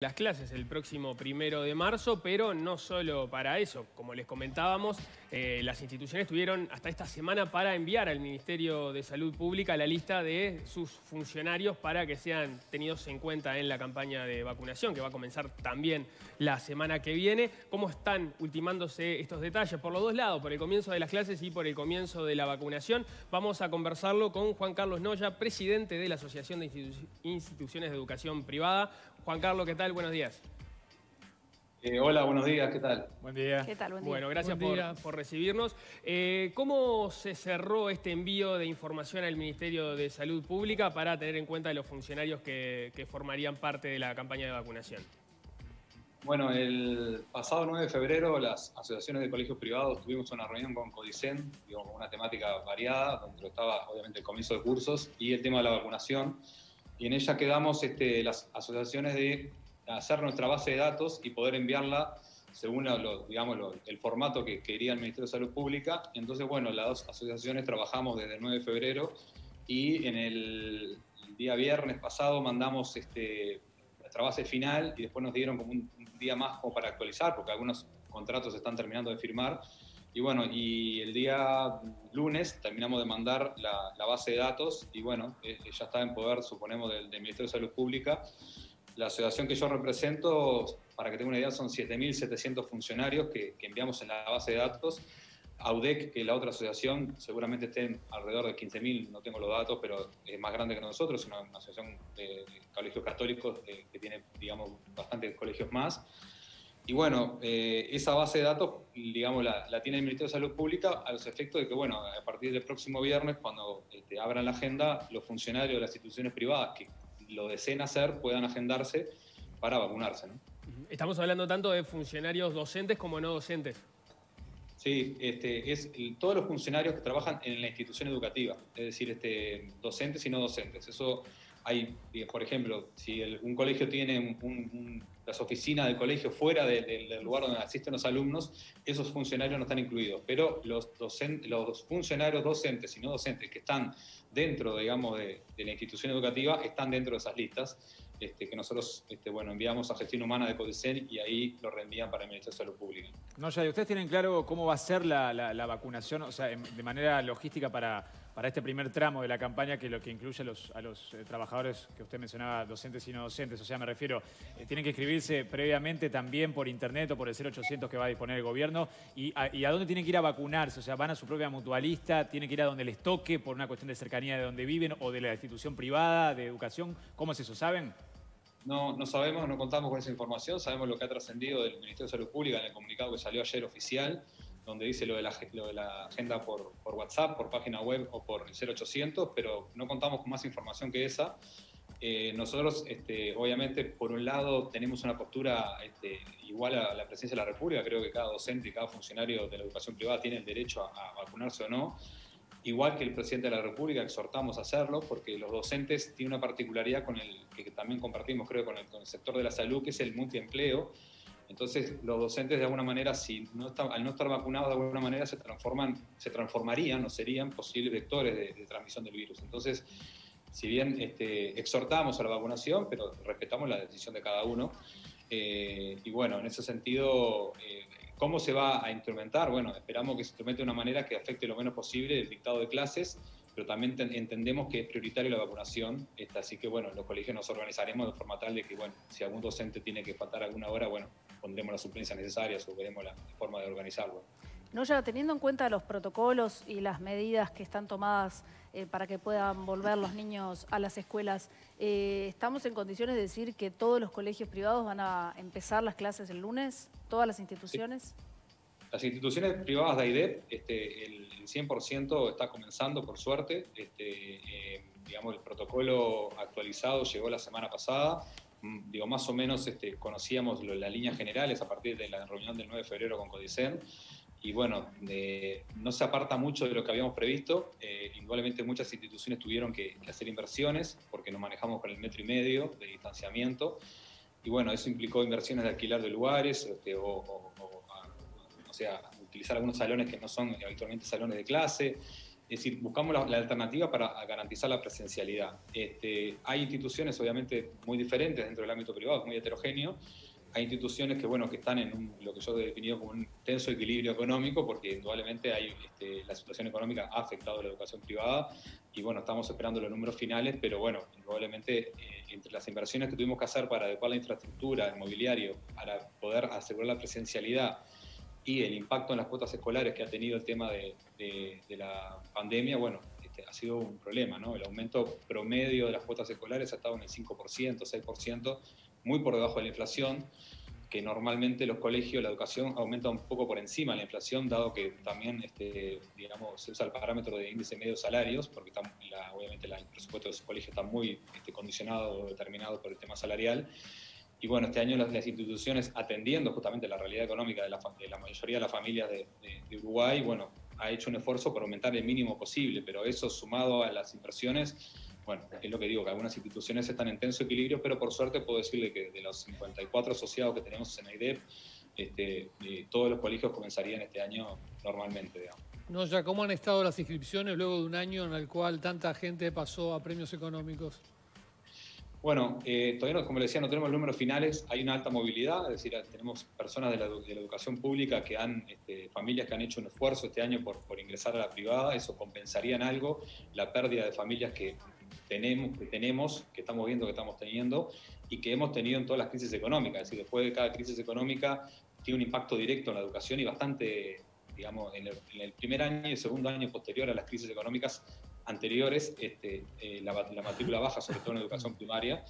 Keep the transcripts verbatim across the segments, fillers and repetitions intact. Las clases el próximo primero de marzo, pero no solo para eso. Como les comentábamos, eh, las instituciones tuvieron hasta esta semana para enviar al Ministerio de Salud Pública la lista de sus funcionarios para que sean tenidos en cuenta en la campaña de vacunación, que va a comenzar también la semana que viene. ¿Cómo están ultimándose estos detalles? Por los dos lados, por el comienzo de las clases y por el comienzo de la vacunación. Vamos a conversarlo con Juan Carlos Noya, presidente de la Asociación de Institu- Instituciones de Educación Privada. Juan Carlos, ¿qué tal? Buenos días. Eh, hola, buenos días, ¿qué tal? Buen día. ¿Qué tal? Buen día. Bueno, gracias por, por recibirnos. Eh, ¿Cómo se cerró este envío de información al Ministerio de Salud Pública para tener en cuenta a los funcionarios que, que formarían parte de la campaña de vacunación? Bueno, el pasado nueve de febrero las asociaciones de colegios privados tuvimos una reunión con Codicen, digo, con una temática variada, donde estaba obviamente el comienzo de cursos y el tema de la vacunación. Y en ella quedamos este, las asociaciones de hacer nuestra base de datos y poder enviarla según lo, digamos, lo, el formato que quería el Ministerio de Salud Pública. Entonces, bueno, las dos asociaciones trabajamos desde el nueve de febrero y en el, el día viernes pasado mandamos este, nuestra base final y después nos dieron como un, un día más como para actualizar porque algunos contratos están terminando de firmar. Y bueno, y el día lunes terminamos de mandar la, la base de datos y bueno, eh, ya está en poder, suponemos, del, del Ministerio de Salud Pública. La asociación que yo represento, para que tengan una idea, son siete mil setecientos funcionarios que, que enviamos en la base de datos. AUDEC, que es la otra asociación, seguramente estén alrededor de quince mil, no tengo los datos, pero es más grande que nosotros, es una, una asociación de, de colegios católicos de, que tiene, digamos, bastantes colegios más. Y bueno, eh, esa base de datos, digamos, la, la tiene el Ministerio de Salud Pública a los efectos de que, bueno, a partir del próximo viernes, cuando este, abran la agenda, los funcionarios de las instituciones privadas que lo deseen hacer puedan agendarse para vacunarse, ¿no? Estamos hablando tanto de funcionarios docentes como no docentes. Sí, este, es el, todos los funcionarios que trabajan en la institución educativa, es decir, este, docentes y no docentes. Eso hay, por ejemplo, si el, un colegio tiene un, un, las oficinas del colegio fuera de, de, del lugar donde asisten los alumnos, esos funcionarios no están incluidos. Pero los, docen, los funcionarios docentes y no docentes que están dentro, digamos, de, de la institución educativa, están dentro de esas listas este, que nosotros este, bueno, enviamos a Gestión Humana de Codicen y ahí lo reenvían para el Ministerio de Salud Pública. No, ya, ¿ustedes tienen claro cómo va a ser la, la, la vacunación, o sea, en, de manera logística para... para este primer tramo de la campaña que lo que incluye a los, a los eh, trabajadores que usted mencionaba, docentes y no docentes? O sea, me refiero, eh, tienen que inscribirse previamente también por internet o por el cero ochocientos que va a disponer el gobierno. Y a, ¿Y a dónde tienen que ir a vacunarse? O sea, ¿van a su propia mutualista? ¿Tienen que ir a donde les toque por una cuestión de cercanía de donde viven o de la institución privada de educación? ¿Cómo es eso? ¿Saben? No, no sabemos, no contamos con esa información. Sabemos lo que ha trascendido del Ministerio de Salud Pública en el comunicado que salió ayer oficial, donde dice lo de la, lo de la agenda por, por WhatsApp, por página web o por cero ochocientos, pero no contamos con más información que esa. Eh, nosotros, este, obviamente, por un lado, tenemos una postura este, igual a la Presidencia de la República. Creo que cada docente y cada funcionario de la educación privada tiene el derecho a, a vacunarse o no. Igual que el Presidente de la República, exhortamos a hacerlo, porque los docentes tienen una particularidad con el, que también compartimos, creo, con el, con el sector de la salud, que es el multiempleo. Entonces, los docentes de alguna manera, si no está, al no estar vacunados de alguna manera, se transforman, se transformarían o serían posibles vectores de, de transmisión del virus. Entonces, si bien este, exhortamos a la vacunación, pero respetamos la decisión de cada uno. Eh, y bueno, en ese sentido, eh, ¿cómo se va a instrumentar? Bueno, esperamos que se instrumente de una manera que afecte lo menos posible el dictado de clases, pero también entendemos que es prioritaria la vacunación, esta, así que bueno, los colegios nos organizaremos de forma tal de que, bueno, si algún docente tiene que faltar alguna hora, bueno, pondremos las suplencias necesarias o veremos la forma de organizarlo. Noya, teniendo en cuenta los protocolos y las medidas que están tomadas eh, para que puedan volver los niños a las escuelas, eh, ¿estamos en condiciones de decir que todos los colegios privados van a empezar las clases el lunes? ¿Todas las instituciones? Sí. Las instituciones privadas de AIDEP, este, el cien por ciento está comenzando, por suerte. Este, eh, digamos, el protocolo actualizado llegó la semana pasada. Digo, más o menos este, conocíamos lo, las líneas generales a partir de la reunión del nueve de febrero con Codicen. Y bueno, eh, no se aparta mucho de lo que habíamos previsto. Eh, indudablemente muchas instituciones tuvieron que, que hacer inversiones porque nos manejamos con el metro y medio de distanciamiento. Y bueno, eso implicó inversiones de alquilar de lugares este, o... o, o O sea, utilizar algunos salones que no son habitualmente salones de clase, Es decir, buscamos la, la alternativa para garantizar la presencialidad. Este, hay instituciones, obviamente, muy diferentes dentro del ámbito privado, es muy heterogéneo. Hay instituciones que, bueno, que están en un, lo que yo he definido como un tenso equilibrio económico, porque indudablemente hay, este, la situación económica ha afectado a la educación privada y, bueno, estamos esperando los números finales, pero, bueno, indudablemente eh, entre las inversiones que tuvimos que hacer para adecuar la infraestructura, el mobiliario, para poder asegurar la presencialidad, y el impacto en las cuotas escolares que ha tenido el tema de, de, de la pandemia, bueno, este, ha sido un problema, ¿no? El aumento promedio de las cuotas escolares ha estado en el cinco por ciento, seis por ciento, muy por debajo de la inflación, que normalmente los colegios, la educación aumenta un poco por encima de la inflación, dado que también, este, digamos, se usa el parámetro de índice medio de salarios, porque está, la, obviamente la, el presupuesto de los colegios está muy este, condicionado o determinado por el tema salarial. Y bueno, este año las, las instituciones, atendiendo justamente la realidad económica de la, de la mayoría de las familias de, de, de Uruguay, bueno, ha hecho un esfuerzo por aumentar el mínimo posible, pero eso sumado a las inversiones, bueno, es lo que digo, que algunas instituciones están en tenso equilibrio, pero por suerte puedo decirle que de los cincuenta y cuatro asociados que tenemos en AIDEP, este, eh, todos los colegios comenzarían este año normalmente, digamos. Noya, ¿cómo han estado las inscripciones luego de un año en el cual tanta gente pasó a premios económicos? Bueno, eh, todavía, no, como les decía, no tenemos números finales, hay una alta movilidad, es decir, tenemos personas de la, de la educación pública que han, este, familias que han hecho un esfuerzo este año por, por ingresar a la privada, eso compensaría en algo la pérdida de familias que tenemos, que tenemos, que estamos viendo, que estamos teniendo, y que hemos tenido en todas las crisis económicas, es decir, después de cada crisis económica tiene un impacto directo en la educación y bastante, digamos, en el, en el primer año y el segundo año posterior a las crisis económicas anteriores, este, eh, la, la matrícula baja, sobre todo en educación primaria.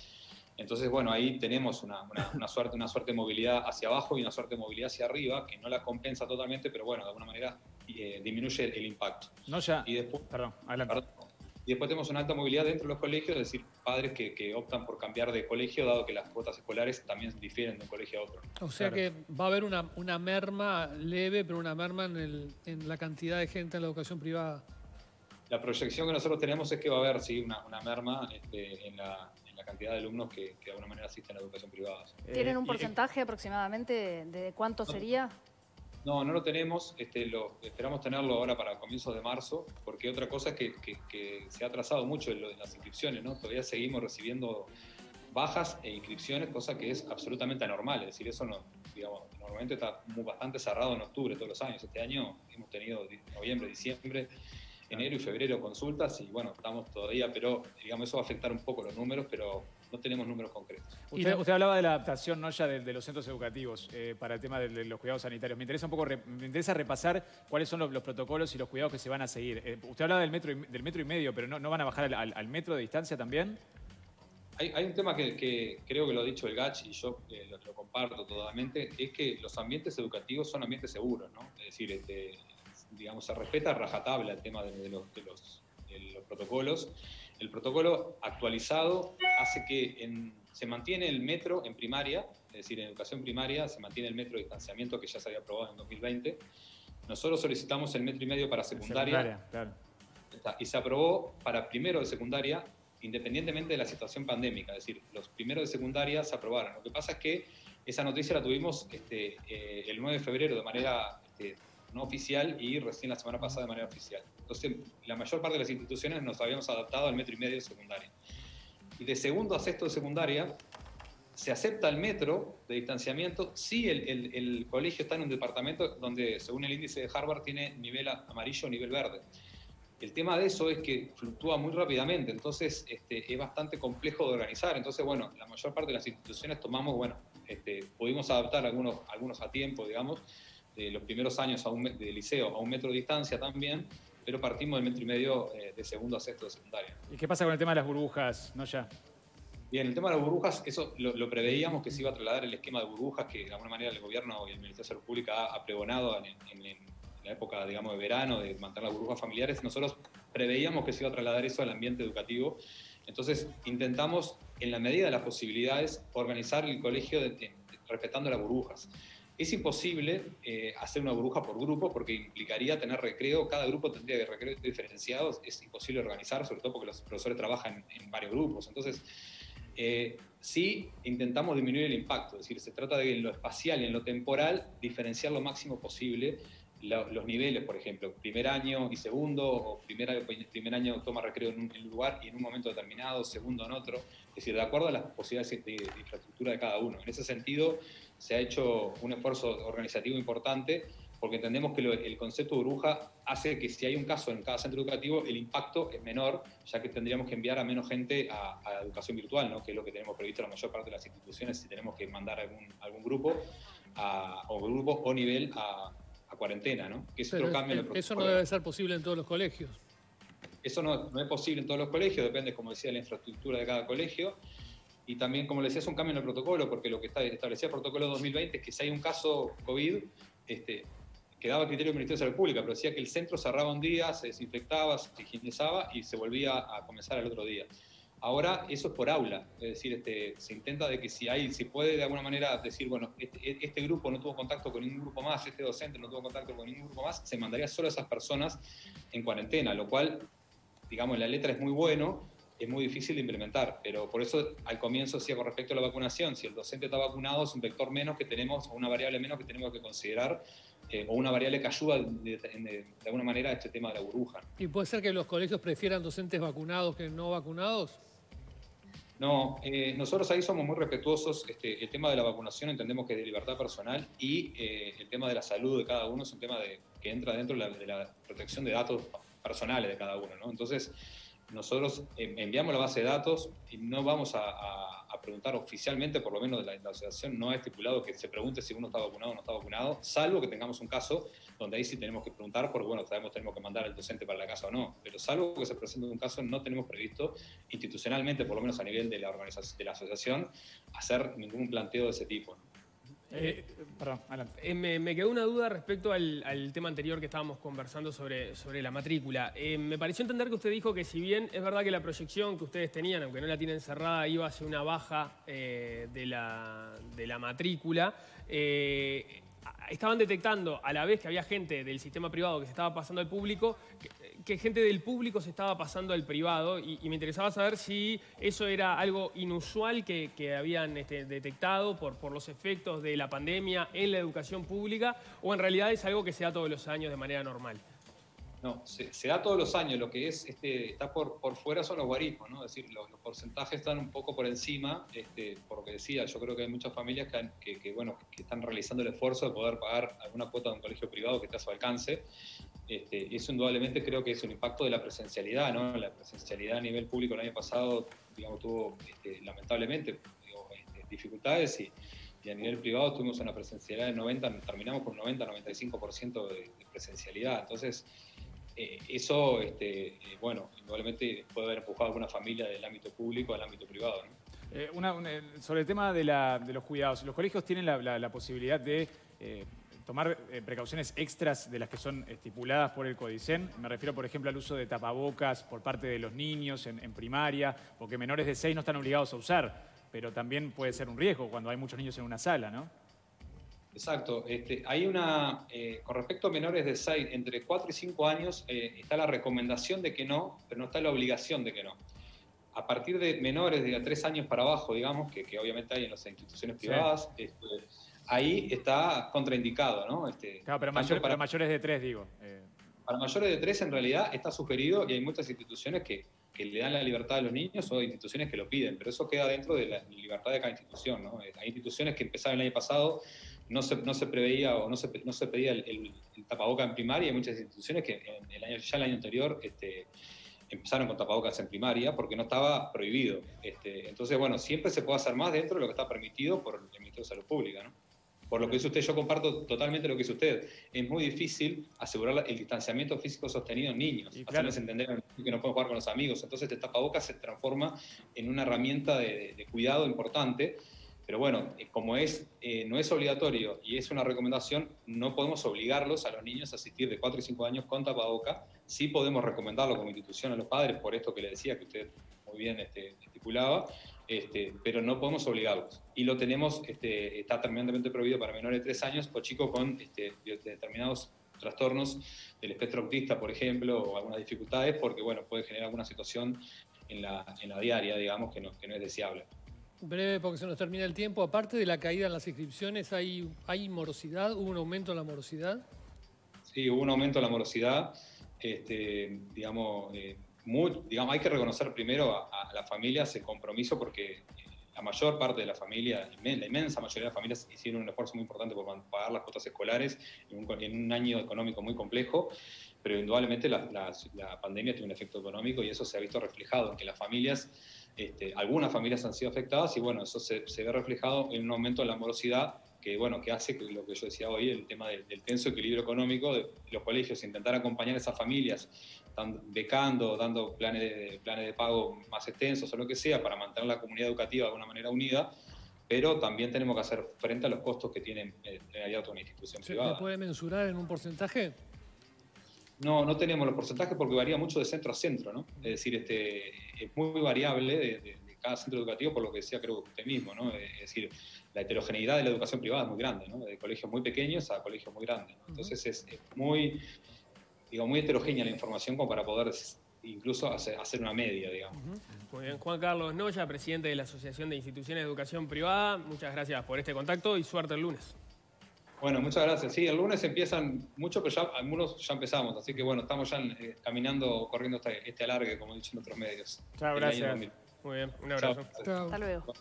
Entonces, bueno, ahí tenemos una, una, una, suerte, una suerte de movilidad hacia abajo y una suerte de movilidad hacia arriba, que no la compensa totalmente, pero bueno, de alguna manera eh, disminuye el impacto. No, ya, y después, perdón, adelante. Perdón, y después tenemos una alta movilidad dentro de los colegios, es decir, padres que, que optan por cambiar de colegio, dado que las cuotas escolares también difieren de un colegio a otro. O sea, claro, que va a haber una, una merma leve, pero una merma en, el, en la cantidad de gente en la educación privada. La proyección que nosotros tenemos es que va a haber, sí, una, una merma este, en, la, en la cantidad de alumnos que, que de alguna manera asisten a la educación privada. ¿Tienen eh, un porcentaje eh, aproximadamente de cuánto no, sería? No, no lo tenemos. Este, lo, esperamos tenerlo ahora para comienzos de marzo, porque otra cosa es que, que, que se ha atrasado mucho en, lo, en las inscripciones, ¿no? Todavía seguimos recibiendo bajas e inscripciones, cosa que es absolutamente anormal. Es decir, eso no, digamos, normalmente está muy, bastante cerrado en octubre todos los años. Este año hemos tenido noviembre, diciembre, enero y febrero consultas y bueno, estamos todavía, pero digamos eso va a afectar un poco los números, pero no tenemos números concretos. Usted, usted hablaba de la adaptación, ¿no?, ya de, de los centros educativos eh, para el tema de, de los cuidados sanitarios. Me interesa un poco, re, me interesa repasar cuáles son los, los protocolos y los cuidados que se van a seguir. Eh, usted hablaba del metro, y, del metro y medio, pero no, no van a bajar al, al, al metro de distancia también. Hay, hay un tema que, que creo que lo ha dicho el G A C H y yo eh, lo, lo comparto totalmente, es que los ambientes educativos son ambientes seguros, ¿no? Es decir, este, digamos, se respeta a rajatabla el tema de, de, los, de, los, de los protocolos. El protocolo actualizado hace que en, se mantiene el metro en primaria, es decir, en educación primaria se mantiene el metro de distanciamiento que ya se había aprobado en dos mil veinte. Nosotros solicitamos el metro y medio para secundaria, secundaria claro. Y se aprobó para primero de secundaria, independientemente de la situación pandémica, es decir, los primeros de secundaria se aprobaron. Lo que pasa es que esa noticia la tuvimos este, eh, el nueve de febrero de manera... Este, no oficial y recién la semana pasada de manera oficial. Entonces, la mayor parte de las instituciones nos habíamos adaptado al metro y medio de secundaria. Y de segundo a sexto de secundaria, se acepta el metro de distanciamiento si el, el, el colegio está en un departamento donde, según el índice de Harvard, tiene nivel amarillo o nivel verde. El tema de eso es que fluctúa muy rápidamente, entonces este, es bastante complejo de organizar. Entonces, bueno, la mayor parte de las instituciones tomamos, bueno, este, pudimos adaptar algunos, algunos a tiempo, digamos, de los primeros años a un, de liceo a un metro de distancia también, pero partimos del metro y medio eh, de segundo a sexto de secundaria. ¿Y qué pasa con el tema de las burbujas, Noya? Bien, el tema de las burbujas, eso lo, lo preveíamos que se iba a trasladar el esquema de burbujas que de alguna manera el gobierno y el Ministerio de Salud Pública ha apregonado en, en, en la época, digamos, de verano, de mantener las burbujas familiares. Nosotros preveíamos que se iba a trasladar eso al ambiente educativo. Entonces intentamos, en la medida de las posibilidades, organizar el colegio de, de, respetando las burbujas. Es imposible eh, hacer una burbuja por grupo porque implicaría tener recreo, cada grupo tendría recreos diferenciados, es imposible organizar, sobre todo porque los profesores trabajan en varios grupos. Entonces, eh, sí intentamos disminuir el impacto, es decir, se trata de en lo espacial y en lo temporal diferenciar lo máximo posible la, los niveles, por ejemplo, primer año y segundo, o primer, primer año toma recreo en un lugar y en un momento determinado, segundo en otro, es decir, de acuerdo a las posibilidades de, de infraestructura de cada uno. En ese sentido, se ha hecho un esfuerzo organizativo importante, porque entendemos que lo, el concepto de burbuja hace que si hay un caso en cada centro educativo, el impacto es menor, ya que tendríamos que enviar a menos gente a, a educación virtual, ¿no? Que es lo que tenemos previsto en la mayor parte de las instituciones, si tenemos que mandar algún, algún grupo a, o grupo o nivel a, a cuarentena, ¿no? Que es otro cambio en el protocolo. Eso no debe ser posible en todos los colegios. Eso no, no es posible en todos los colegios, depende, como decía, de la infraestructura de cada colegio. Y también, como les decía, es un cambio en el protocolo, porque lo que está establecido el protocolo dos mil veinte es que si hay un caso COVID, este, quedaba a criterio del Ministerio de Salud Pública, pero decía que el centro cerraba un día, se desinfectaba, se higienizaba y se volvía a comenzar al otro día. Ahora eso es por aula, es decir, este, se intenta de que si hay, si puede de alguna manera decir, bueno, este, este grupo no tuvo contacto con ningún grupo más, este docente no tuvo contacto con ningún grupo más, se mandaría solo a esas personas en cuarentena, lo cual, digamos, en la letra es muy bueno, es muy difícil de implementar, pero por eso al comienzo decía con respecto a la vacunación, si el docente está vacunado es un vector menos que tenemos, o una variable menos que tenemos que considerar, eh, o una variable que ayuda de, de, de alguna manera a este tema de la burbuja. ¿Y puede ser que los colegios prefieran docentes vacunados que no vacunados? No, eh, nosotros ahí somos muy respetuosos. Este, el tema de la vacunación entendemos que es de libertad personal y eh, el tema de la salud de cada uno es un tema de, que entra dentro de la, de la protección de datos personales de cada uno, ¿no? Entonces, nosotros enviamos la base de datos y no vamos a, a, a preguntar oficialmente, por lo menos de la, la asociación no ha estipulado que se pregunte si uno está vacunado o no está vacunado, salvo que tengamos un caso donde ahí sí tenemos que preguntar, porque bueno, sabemos que tenemos que mandar al docente para la casa o no, pero salvo que se presente un caso, no tenemos previsto institucionalmente, por lo menos a nivel de la, organización, de la asociación, hacer ningún planteo de ese tipo, ¿no? Eh, perdón, eh, me, me quedó una duda respecto al, al tema anterior que estábamos conversando sobre, sobre la matrícula. Eh, me pareció entender que usted dijo que si bien es verdad que la proyección que ustedes tenían, aunque no la tienen cerrada, iba hacia una baja eh, de, la, de la matrícula, eh, estaban detectando a la vez que había gente del sistema privado que se estaba pasando al público, que, que gente del público se estaba pasando al privado, y, y me interesaba saber si eso era algo inusual que, que habían este, detectado por, por los efectos de la pandemia en la educación pública, o en realidad es algo que se da todos los años de manera normal. No, se, se da todos los años, lo que es este, está por, por fuera son los guarismos, ¿no? Es decir, los, los porcentajes están un poco por encima, este, por lo que decía, yo creo que hay muchas familias que, han, que, que, bueno, que están realizando el esfuerzo de poder pagar alguna cuota de un colegio privado que esté a su alcance. Este, eso indudablemente creo que es un impacto de la presencialidad, ¿no? La presencialidad a nivel público el año pasado, digamos, tuvo este, lamentablemente digo, este, dificultades y... Y a nivel privado tuvimos una presencialidad de noventa, terminamos con noventa a noventa y cinco por ciento de, de presencialidad. Entonces, eh, eso, este, eh, bueno, indudablemente puede haber empujado a alguna familia del ámbito público al ámbito privado, ¿no? Eh, una, una, sobre el tema de, la, de los cuidados, ¿los colegios tienen la, la, la posibilidad de eh, tomar eh, precauciones extras de las que son estipuladas por el Codicen? Me refiero, por ejemplo, al uso de tapabocas por parte de los niños en, en primaria, porque menores de seis no están obligados a usar. Pero también puede ser un riesgo cuando hay muchos niños en una sala, ¿no? Exacto. Este, hay una, eh, con respecto a menores de seis, entre cuatro y cinco años, eh, está la recomendación de que no, pero no está la obligación de que no. A partir de menores de tres años para abajo, digamos, que, que obviamente hay en las instituciones privadas, sí. este, ahí está contraindicado, ¿no? Este, claro, pero mayor, para, para mayores de tres, digo. Eh. Para mayores de tres, en realidad, está sugerido y hay muchas instituciones que... que le dan la libertad a los niños o instituciones que lo piden, pero eso queda dentro de la libertad de cada institución, ¿no? Hay instituciones que empezaron el año pasado, no se, no se preveía o no se, no se pedía el, el, el tapaboca en primaria, y hay muchas instituciones que en el año, ya el año anterior este, empezaron con tapabocas en primaria porque no estaba prohibido. Este, entonces, bueno, siempre se puede hacer más dentro de lo que está permitido por el Ministerio de Salud Pública, ¿no? Por lo que dice usted, yo comparto totalmente lo que dice usted. Es muy difícil asegurar el distanciamiento físico sostenido en niños. Y claro, hacerles entender que no pueden jugar con los amigos. Entonces, este tapabocas se transforma en una herramienta de, de cuidado importante. Pero bueno, como es, eh, no es obligatorio y es una recomendación, no podemos obligarlos a los niños a asistir de cuatro y cinco años con tapabocas. Sí podemos recomendarlo como institución a los padres, por esto que le decía que usted muy bien este, estipulaba, este, pero no podemos obligarlos. Y lo tenemos, este, está terminantemente prohibido para menores de tres años o chicos con este, determinados trastornos del espectro autista, por ejemplo, o algunas dificultades, porque bueno, puede generar alguna situación en la, en la diaria, digamos, que no, que no es deseable. Breve, porque se nos termina el tiempo. Aparte de la caída en las inscripciones, ¿hay, hay morosidad? ¿Hubo un aumento en la morosidad? Sí, hubo un aumento de la morosidad, este, digamos, eh, muy, digamos, hay que reconocer primero a, a las familias el compromiso, porque la mayor parte de la familia, la inmensa mayoría de las familias hicieron un esfuerzo muy importante por pagar las cuotas escolares en un, en un año económico muy complejo, pero indudablemente la, la, la pandemia tiene un efecto económico y eso se ha visto reflejado en que las familias, este, algunas familias han sido afectadas y bueno, eso se, se ve reflejado en un aumento de la morosidad que, bueno, que hace lo que yo decía hoy, el tema del, del tenso equilibrio económico de los colegios, intentar acompañar a esas familias becando, dando planes de, planes de pago más extensos o lo que sea para mantener la comunidad educativa de alguna manera unida, pero también tenemos que hacer frente a los costos que tiene eh, tener toda una institución privada. ¿Se puede mensurar en un porcentaje? No, no tenemos los porcentajes porque varía mucho de centro a centro, ¿no? Es decir, este, es muy variable de, de, de cada centro educativo, por lo que decía creo usted mismo, ¿no? Es decir, la heterogeneidad de la educación privada es muy grande, ¿no? De colegios muy pequeños a colegios muy grandes, ¿no? Entonces es, es muy, digo, muy heterogénea la información como para poder incluso hacer una media, digamos. Muy bien, Juan Carlos Noya, presidente de la Asociación de Instituciones de Educación Privada, muchas gracias por este contacto y suerte el lunes. Bueno, muchas gracias. Sí, el lunes empiezan muchos, pero ya algunos ya empezamos. Así que bueno, estamos ya eh, caminando, corriendo hasta este alargue, como dicen otros medios. Chao, gracias. Muy bien, un abrazo. Chao. Hasta luego.